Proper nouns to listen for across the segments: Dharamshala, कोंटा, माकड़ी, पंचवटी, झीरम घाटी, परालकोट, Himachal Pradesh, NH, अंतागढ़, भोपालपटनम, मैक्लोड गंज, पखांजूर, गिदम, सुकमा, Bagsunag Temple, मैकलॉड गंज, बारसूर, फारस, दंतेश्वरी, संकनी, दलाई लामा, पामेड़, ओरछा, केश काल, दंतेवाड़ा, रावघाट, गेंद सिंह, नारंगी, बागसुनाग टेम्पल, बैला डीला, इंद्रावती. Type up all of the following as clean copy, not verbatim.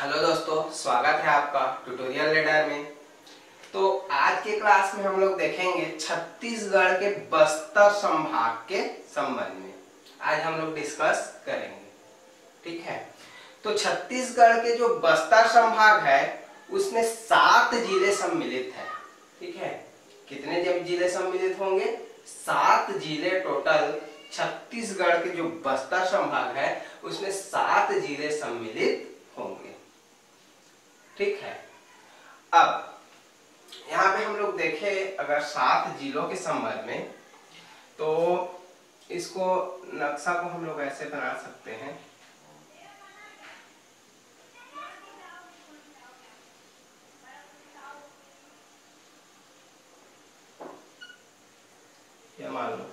Hello दोस्तों, स्वागत है आपका ट्यूटोरियल रेडार में। तो आज के क्लास में हम लोग देखेंगे छत्तीसगढ़ के बस्तर संभाग के संबंध में। आज हम लोग डिस्कस करेंगे, ठीक है। तो छत्तीसगढ़ के जो बस्तर संभाग है उसमें 7 जिले सम्मिलित है, ठीक है। कितने जिले सम्मिलित होंगे? 7 जिले टोटल छत्तीसगढ़ के जो बस्तर संभाग है उसमें 7 जिले सम्मिलित होंगे, ठीक है। अब यहाँ पे हम लोग देखें अगर 7 जिलों के संबंध में, तो इसको नक्शा को हम लोग ऐसे बना सकते हैं। ये मान लो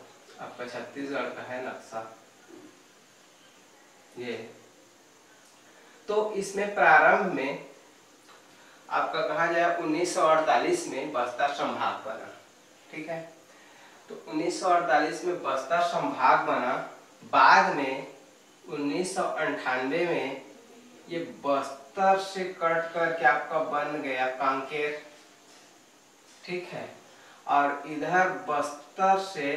आपका छत्तीसगढ़ का है नक्शा ये। तो इसमें प्रारंभ में आपका कहा जाए 1948 में बस्तर संभाग बना, ठीक है। तो 1948 में बस्तर संभाग बना, बाद में 1998 में ये बस्तर से कट करके आपका बन गया कांकेर, ठीक है। और इधर बस्तर से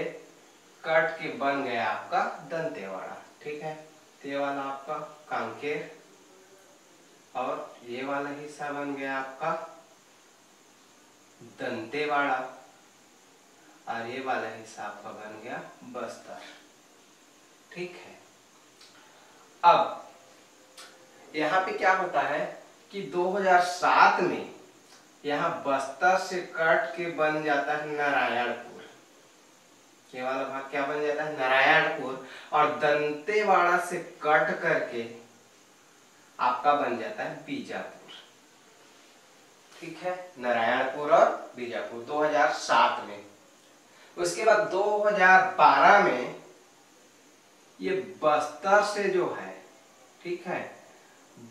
कट के बन गया आपका दंतेवाड़ा, ठीक है। ये वाला आपका कांकेर और ये वाला हिस्सा बन गया आपका दंतेवाड़ा और ये वाला हिस्सा आपका बन गया बस्तर, ठीक है। अब यहाँ पे क्या होता है कि 2007 में यहाँ बस्तर से कट के बन जाता है नारायणपुर। ये वाला भाग क्या बन जाता है? नारायणपुर। और दंतेवाड़ा से कट करके आपका बन जाता है बीजापुर, ठीक है। नारायणपुर और बीजापुर 2007 में। उसके बाद 2012 में ये बस्तर से जो है, ठीक है,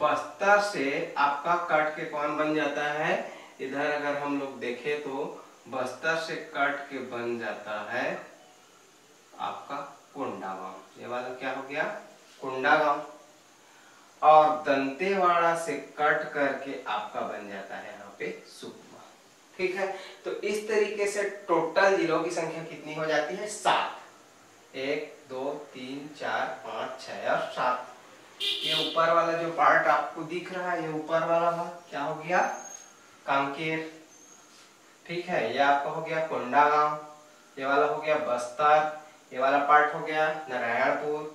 बस्तर से आपका कट के कौन बन जाता है? इधर अगर हम लोग देखें तो बस्तर से कट के बन जाता है आपका कोंडागांव। ये वाला क्या हो गया? कोंडागांव। और दंतेवाड़ा से कट करके आपका बन जाता है यहाँ पे सुकमा, ठीक है। तो इस तरीके से टोटल जिलों की संख्या कितनी हो जाती है? 7। 1 2 3 4 5 6 और 7। ये ऊपर वाला जो पार्ट आपको दिख रहा है, ये ऊपर वाला क्या हो गया? कांकेर, ठीक है। ये आपका हो गया कोंडागांव, ये वाला हो गया बस्तर, ये वाला पार्ट हो गया नारायणपुर,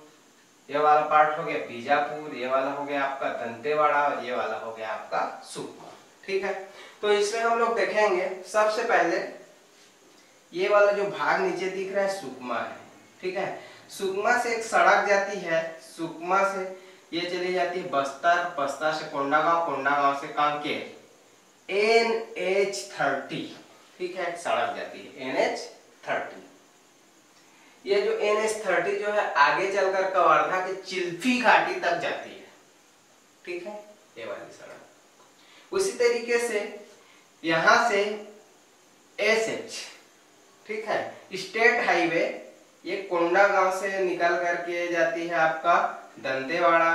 ये वाला पार्ट हो गया बीजापुर, ये वाला हो गया आपका दंतेवाड़ा और ये वाला हो गया आपका सुकमा, ठीक है। तो इसमें हम लोग देखेंगे सबसे पहले ये वाला जो भाग नीचे दिख रहा है सुकमा है, ठीक है। सुकमा से एक सड़क जाती है, सुकमा से ये चली जाती है बस्तर, बस्तर से कोंडागांव, कोंडागांव से कांकेर। NH 30, ठीक है, सड़क जाती है NH 30। ये जो NH 30 जो है आगे चलकर कवर्धा के चिल्फी घाटी तक जाती है, ठीक है, ये वाली सड़क। उसी तरीके से यहां से SH, ठीक है, स्टेट हाईवे, ये कोंडागांव से निकल करके जाती है आपका दंतेवाड़ा,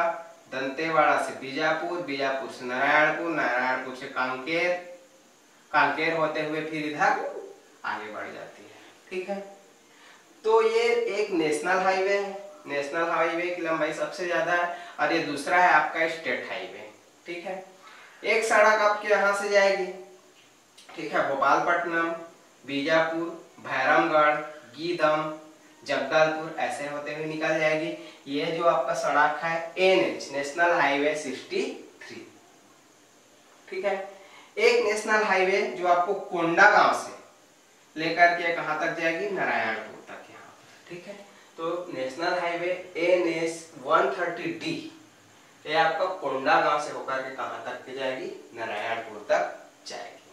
दंतेवाड़ा से बीजापुर, बीजापुर से नारायणपुर, नारायणपुर से कांकेर, कांकेर होते हुए फिर इधर आगे बढ़ जाती है, ठीक है। तो ये एक नेशनल हाईवे है, नेशनल हाईवे की लंबाई सबसे ज्यादा है। और ये दूसरा है आपका स्टेट हाईवे, ठीक है। एक सड़क आपके यहाँ से जाएगी, ठीक है, भोपालपटनम, बीजापुर, भैरमगढ़, गिदम, जगदलपुर, ऐसे होते हुए निकल जाएगी। ये जो आपका सड़क है NH नेशनल हाईवे 63, ठीक है। एक नेशनल हाईवे जो आपको कोंडागांव से लेकर के कहाँ तक जाएगी? नारायणपुर, ठीक है। तो नेशनल हाईवे NH 130D ये आपका कोंडागांव से होकर के कहां तक के जाएगी? नारायणपुर तक जाएगी,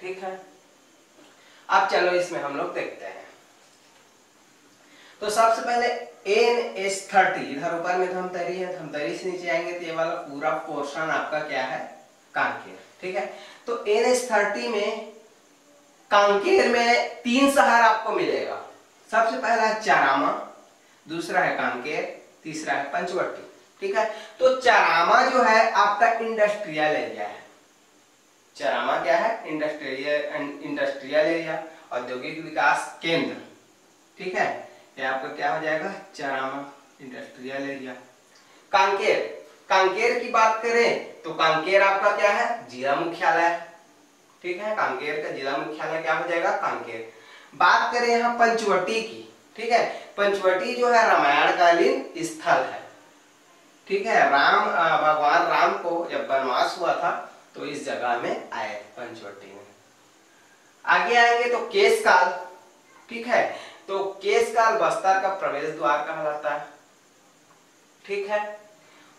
ठीक है। अब चलो इसमें हम लोग देखते हैं। तो सबसे पहले NH 30, इधर ऊपर में धमतरी है, धमतरी से नीचे आएंगे तो ये वाला पूरा पोर्शन आपका क्या है? कांकेर, ठीक है। तो NH 30 में कांकेर में 3 शहर आपको मिलेगा। सबसे पहला है चारामा, दूसरा है कांकेर, तीसरा है पंचवटी, ठीक है। तो चारामा जो है आपका इंडस्ट्रियल एरिया है। चारामा क्या है? इंडस्ट्रियल एरिया, औद्योगिक विकास केंद्र, ठीक है। ये आपका क्या हो जाएगा? Charama industrial area. कांकेर, कांकेर की बात करें तो कांकेर आपका क्या है? जिला मुख्यालय है, ठीक है। कांकेर का जिला मुख्यालय क्या हो जाएगा? कांकेर। बात करें यहाँ पंचवटी की, ठीक है। पंचवटी जो है रामायणकालीन स्थल है, ठीक है। राम, भगवान राम को जब वनवास हुआ था तो इस जगह में आए पंचवटी में। आगे आएंगे तो केश काल, ठीक है। तो केश काल बस्तर का प्रवेश द्वार कहलाता है, ठीक है।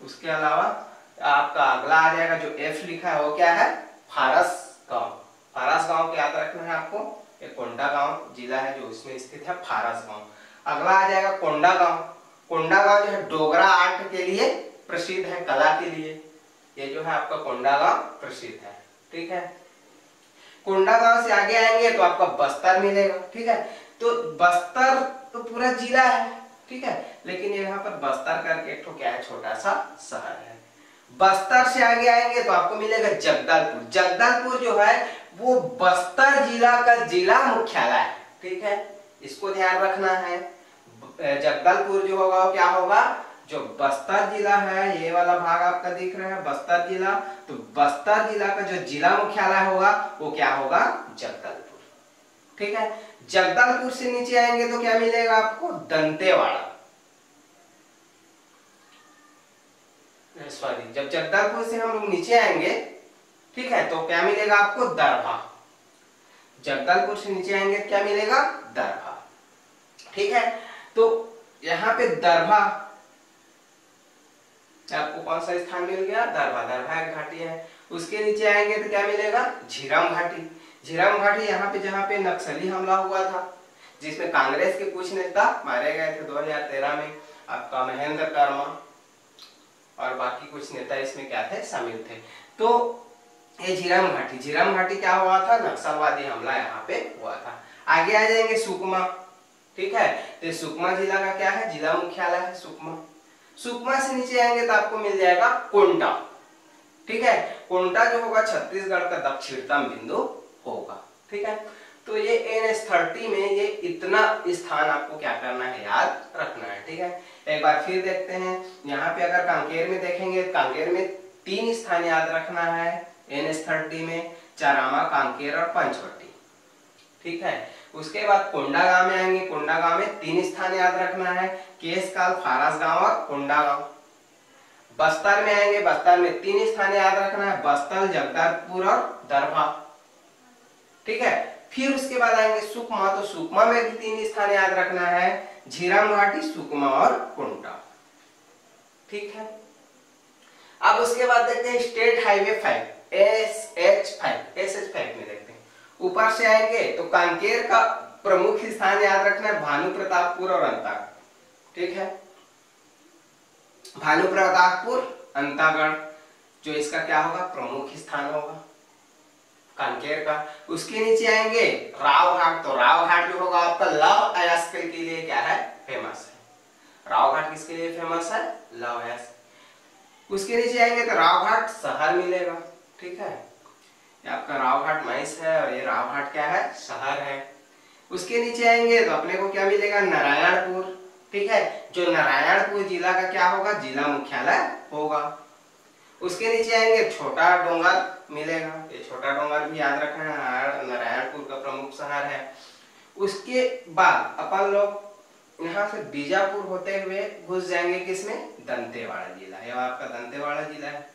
उसके अलावा आपका अगला आ जाएगा जो एफ लिखा है वो क्या है? फारस गांव। फारस गांव को याद रखना है आपको, ये कोंडागांव जिला है जो उसमें स्थित है फारस गांव। अगला आ जाएगा कोंडागांव। कोंडागांव जो है डोगरा आर्ट के लिए प्रसिद्ध है, कला के लिए ये जो है आपका कोंडागांव प्रसिद्ध है, ठीक है। कोंडागांव से आगे आएंगे तो आपका बस्तर मिलेगा, ठीक है। तो बस्तर तो पूरा जिला है, ठीक है, लेकिन यहाँ पर बस्तर करके एक क्या है, छोटा सा शहर है। बस्तर से आगे आएंगे तो आपको मिलेगा जगदलपुर। जगदलपुर जो है वो बस्तर जिला का जिला मुख्यालय है, ठीक है, इसको ध्यान रखना है। जगदलपुर जो होगा वो क्या होगा? जो बस्तर जिला है, ये वाला भाग आपका दिख रहा है बस्तर जिला, तो बस्तर जिला का जो जिला मुख्यालय होगा वो क्या होगा? जगदलपुर, ठीक है। जगदलपुर से नीचे आएंगे तो क्या मिलेगा आपको? दंतेवाड़ा। सॉरी, जब जगदलपुर से हम लोग नीचे आएंगे, ठीक है, तो क्या मिलेगा आपको? दरभा। जगदलपुर से नीचे आएंगे क्या मिलेगा? दरभा, ठीक है। तो यहाँ पे दरभा आपको कौन सा स्थान मिल गया? दरभा। दरभा एक घाटी है। उसके नीचे आएंगे तो क्या मिलेगा? झीरम घाटी। झीरम घाटी यहाँ पे जहाँ पे नक्सली हमला हुआ था, जिसमें कांग्रेस के कुछ नेता मारे गए थे 2013 में, आपका महेंद्र कर्मा और बाकी कुछ नेता इसमें क्या थे? शामिल थे। तो ये झीरम घाटी, झीरम घाटी क्या हुआ था? नक्सलवादी हमला यहाँ पे हुआ था। आगे आ जाएंगे सुकमा, ठीक है। तो सुकमा जिला का क्या है? जिला मुख्यालय है सुकमा। सुकमा से नीचे आएंगे तो आपको मिल जाएगा कोंटा, ठीक है। कोंटा जो होगा छत्तीसगढ़ का दक्षिणतम बिंदु होगा, ठीक है। तो ये NH 30 में ये इतना स्थान आपको क्या करना है? याद रखना है, ठीक है। एक बार फिर देखते हैं, यहाँ पे अगर कांकेर में देखेंगे, कांकेर में 3 स्थान याद रखना है NH 30 में, चारामा, कांकेर और पंचवटी, ठीक है। उसके बाद कोंडागांव में आएंगे, कोंडागांव में 3 स्थान याद रखना है, केश काल, फारस गांव और कोंडागांव। बस्तर में आएंगे, बस्तर में 3 स्थान याद रखना है, बस्तर, जगदलपुर और दरभा, ठीक है। फिर उसके बाद आएंगे सुकमा, तो सुकमा में भी 3 स्थान याद रखना है, झीरम घाटी, सुकमा और कोंटा, ठीक है। अब उसके बाद देखते हैं स्टेट हाईवे 5 SH 5 में देखते हैं। ऊपर से आएंगे तो कांकेर का प्रमुख स्थान याद रखना है, भानुप्रतापुर और अंतागढ़, ठीक है। भानुप्रतापुर, अंतागढ़ जो इसका क्या होगा? प्रमुख स्थान होगा कांकेर का। उसके नीचे आएंगे रावघाट, तो रावघाट जो होगा आपका लव अयस्क के लिए क्या है? फेमस है। रावघाट किसके लिए फेमस है? लव अयस्क। उसके नीचे आएंगे तो रावघाट शहर मिलेगा, ठीक है। आपका रावघाट माइस है और ये रावघाट क्या है? शहर है। उसके नीचे आएंगे तो अपने को क्या मिलेगा? नारायणपुर, ठीक है, जो नारायणपुर जिला का क्या होगा? जिला मुख्यालय होगा। उसके नीचे आएंगे छोटा डोंगर मिलेगा, ये छोटा डोंगर भी याद रखना है, नारायणपुर का प्रमुख शहर है। उसके बाद अपन लोग यहाँ से बीजापुर होते हुए घुस जाएंगे किसमें? दंतेवाड़ा जिला। यह आपका दंतेवाड़ा जिला है।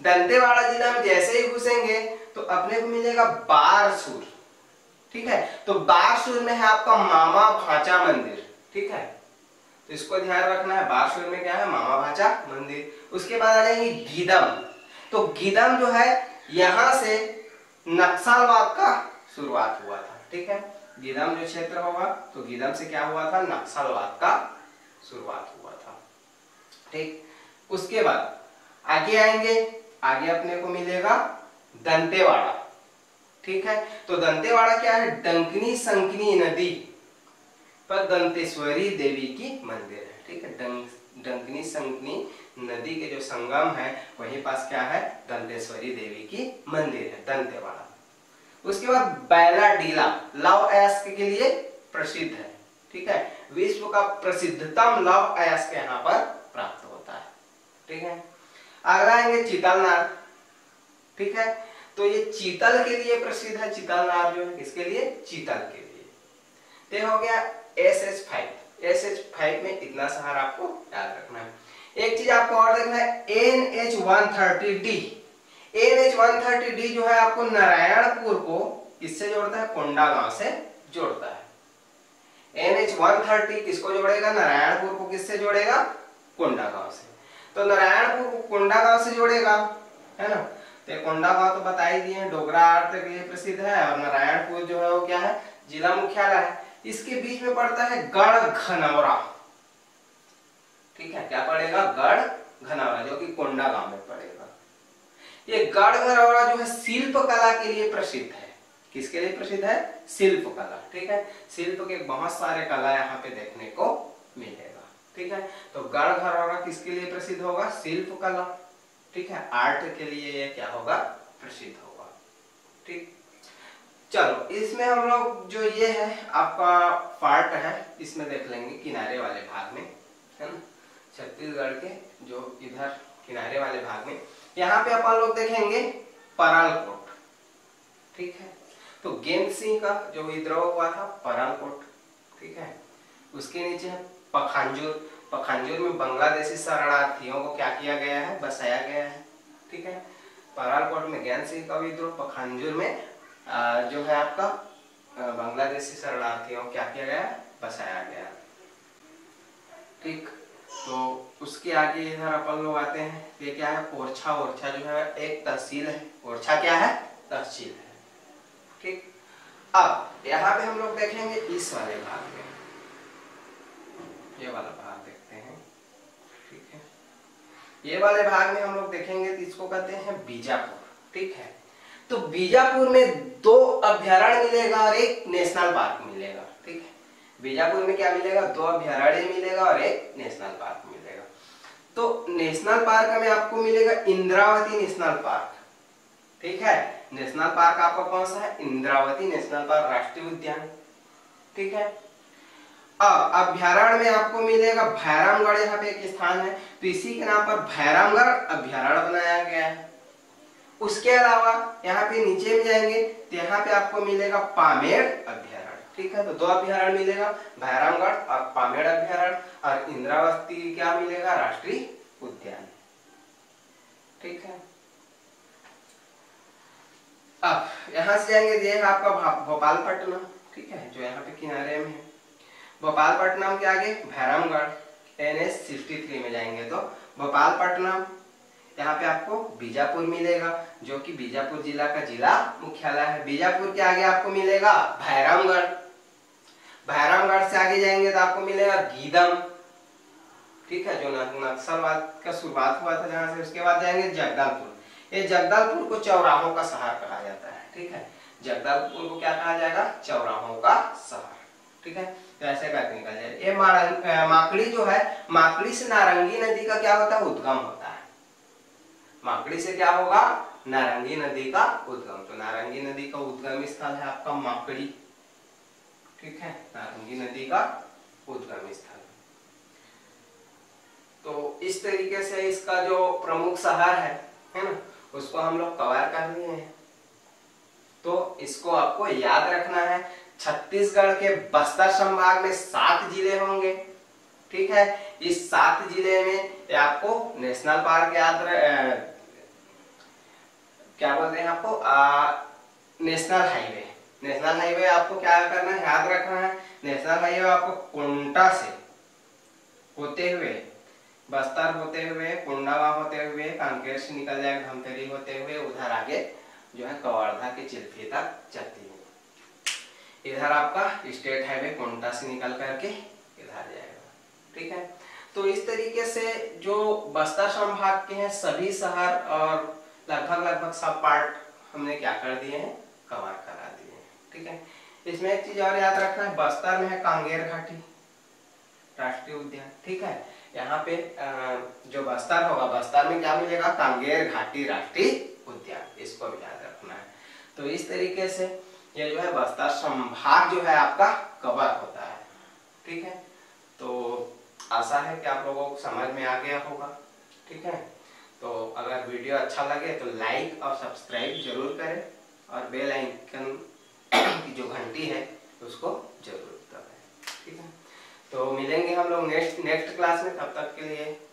दंतेवाड़ा जिला में जैसे ही घुसेंगे तो अपने को मिलेगा बारसूर, ठीक है। तो बारसूर में है आपका मामा भाचा मंदिर, ठीक है, तो इसको ध्यान रखना है, बारसूर में क्या है? मामा भाचा मंदिर। उसके बाद आ जाएगी गिदम, तो गिदम जो है यहाँ से नक्सलवाद का शुरुआत हुआ था, ठीक है। गिदम जो क्षेत्र होगा तो गिदम से क्या हुआ था? नक्सलवाद का शुरुआत हुआ था, ठीक। उसके बाद आगे आएंगे, आगे अपने को मिलेगा दंतेवाड़ा, ठीक है। तो दंतेवाड़ा क्या है? डंकनी संकनी नदी पर दंतेश्वरी देवी की मंदिर है, ठीक है। डंकनी संकनी नदी के जो संगम है वहीं पास क्या है, दंतेश्वरी देवी की मंदिर है दंतेवाड़ा। उसके बाद बैला डीला लव अयस्क के लिए प्रसिद्ध है, ठीक है, विश्व का प्रसिद्धतम लव अयस्क यहाँ पर प्राप्त होता है, ठीक है। अगला है चीतलनार, ठीक है, तो ये चीतल के लिए प्रसिद्ध है, चीतलनार जो है किसके लिए, चीतल के लिए। हो गया SH5 में इतना सहारा आपको याद रखना है। एक चीज आपको और देखना है NH130D। NH130D जो है आपको नारायणपुर को किससे जोड़ता है, कोंडागांव से जोड़ता है। NH130 किसको जोड़ेगा, नारायणपुर को किससे जोड़ेगा, कोंडागांव से। तो नारायणपुर को कोंडागांव से जोड़ेगा, है ना। तो कोंडागांव तो बता ही दिए, डोगरा आर्ट के लिए प्रसिद्ध है, और नारायणपुर जो है वो क्या है, जिला मुख्यालय है। इसके बीच में पड़ता है गढ़घनौरा, ठीक है, क्या पड़ेगा, गढ़घनौरा, जो कि कोंडागांव में पड़ेगा। ये गढ़घनौरा जो है शिल्प कला के लिए प्रसिद्ध है, किसके लिए प्रसिद्ध है, शिल्प कला, ठीक है। शिल्प के बहुत सारे कला यहाँ पे देखने को मिलेगा, ठीक है। तो गढ़घनौरा किसके लिए प्रसिद्ध होगा, शिल्प कला, ठीक है, आर्ट के लिए ये क्या होगा, प्रसिद्ध होगा, ठीक। चलो इसमें हम लोग जो ये है आपका पार्ट है इसमें देख लेंगे किनारे वाले भाग में, है ना, छत्तीसगढ़ के जो इधर किनारे वाले भाग में। यहाँ पे अपन लोग देखेंगे परालकोट, ठीक है, तो गेंद सिंह का जो विद्रोह हुआ था, परालकोट, ठीक है। उसके नीचे है पखांजूर, पखांजूर में बांग्लादेशी शरणार्थियों को क्या किया गया है, बसाया गया है, ठीक है। परालकोट में गेंद सिंह का विद्रोह, पखांजूर में जो है आपका बांग्लादेशी शरणार्थियों क्या किया गया, बसाया गया, ठीक। तो उसके आगे इधर अपन लोग आते हैं, ये क्या है, ओरछा। ओरछा जो है एक तहसील है, ओरछा क्या है, तहसील है, ठीक। अब यहाँ पे हम लोग देखेंगे इस वाले भाग में, ये वाला भाग देखते हैं, ठीक है। ये वाले भाग में हम लोग देखेंगे तो इसको कहते हैं बीजापुर, ठीक है। तो बीजापुर में 2 अभ्यारण्य मिलेगा और एक नेशनल पार्क मिलेगा, ठीक है। बीजापुर में क्या मिलेगा, 2 अभ्यारण्य मिलेगा और एक नेशनल पार्क मिलेगा। तो नेशनल पार्क में आपको मिलेगा इंद्रावती नेशनल पार्क, ठीक है। नेशनल पार्क आपका कौन सा है, इंद्रावती नेशनल पार्क, राष्ट्रीय उद्यान, ठीक है। अब अभ्यारण्य में आपको मिलेगा भैरमगढ़, यहाँ पे एक स्थान है तो इसी के नाम पर भैरमगढ़ अभ्यारण्य बनाया गया है। उसके अलावा यहाँ पे नीचे में जाएंगे तो यहाँ पे आपको मिलेगा पामेड़ अभ्यारण्य, ठीक है। तो 2 अभ्यारण्य मिलेगा, भैरमगढ़ और पामेड़ अभ्यारण्य, और इंद्रावती क्या मिलेगा, राष्ट्रीय उद्यान, ठीक है। अब यहाँ से जाएंगे, ये आपका भोपालपटनम, ठीक है, जो यहाँ पे किनारे में है। भोपालपटनम के आगे भैरमगढ़, NH63 में जाएंगे तो भोपालपटनम, यहाँ पे आपको बीजापुर मिलेगा जो कि बीजापुर जिला का जिला मुख्यालय है। बीजापुर के आगे आपको मिलेगा भैरमगढ़, भैरमगढ़ से आगे जाएंगे तो आपको मिलेगा गिदम, ठीक है, जो नक्सलवाद का शुरुआत हुआ था जहाँ से। उसके बाद जाएंगे जगदलपुर, ये जगदलपुर को चौराहों का शहर कहा जाता है, ठीक है। जगदलपुर को क्या कहा जाएगा, चौराहों का शहर, ठीक है। तो ऐसे करके निकल जाए। ये माकड़ी जो है, माकड़ी से नारंगी नदी का क्या होता है, उद्गम होता है। माकड़ी से क्या होगा, नारंगी नदी का उद्गम। तो नारंगी नदी का उद्गम स्थल है आपका माकड़ी, ठीक है, नारंगी नदी का उद्गम स्थल। तो इस तरीके से इसका जो प्रमुख शहर है ना, उसको हम लोग कवर कर लिए हैं। तो इसको आपको याद रखना है। छत्तीसगढ़ के बस्तर संभाग में 7 जिले होंगे, ठीक है। इस 7 जिले में आपको नेशनल पार्क याद क्या बोलते हैं आपको नेशनल हाईवे, नेशनल हाईवे आपको क्या करना है, याद रखना है। नेशनल हाईवे आपको कोंटा से होते हुए, बस्तर होते हुए, कोंडागांव होते हुए, कांकेर से निकल जाएगा, धमतरी होते हुए, उधर आगे जो है कवर्धा के चिल्फी तक चलती है। इधर आपका स्टेट हाईवे कोंटा से निकल करके इधर जाएगा, ठीक है। तो इस तरीके से जो बस्तर संभाग के हैं सभी शहर और लगभग सब पार्ट हमने क्या कर दिए हैं, कवर करा दिए हैं, ठीक है। इसमें एक चीज और याद रखना है, बस्तर में है कांकेर घाटी राष्ट्रीय उद्यान, ठीक है। यहाँ पे जो बस्तर होगा, बस्तर में क्या मिलेगा, कांकेर घाटी राष्ट्रीय उद्यान, इसको भी याद रखना है। तो इस तरीके से ये जो है बस्तर संभाग जो है आपका कवर होता है, ठीक है। तो आशा है कि आप लोगों को समझ में आ गया होगा, ठीक है। तो अगर वीडियो अच्छा लगे तो लाइक और सब्सक्राइब जरूर करें और बेल आइकन की जो घंटी है उसको जरूर दबाएं, ठीक है। तो मिलेंगे हम लोग नेक्स्ट क्लास में, तब तक के लिए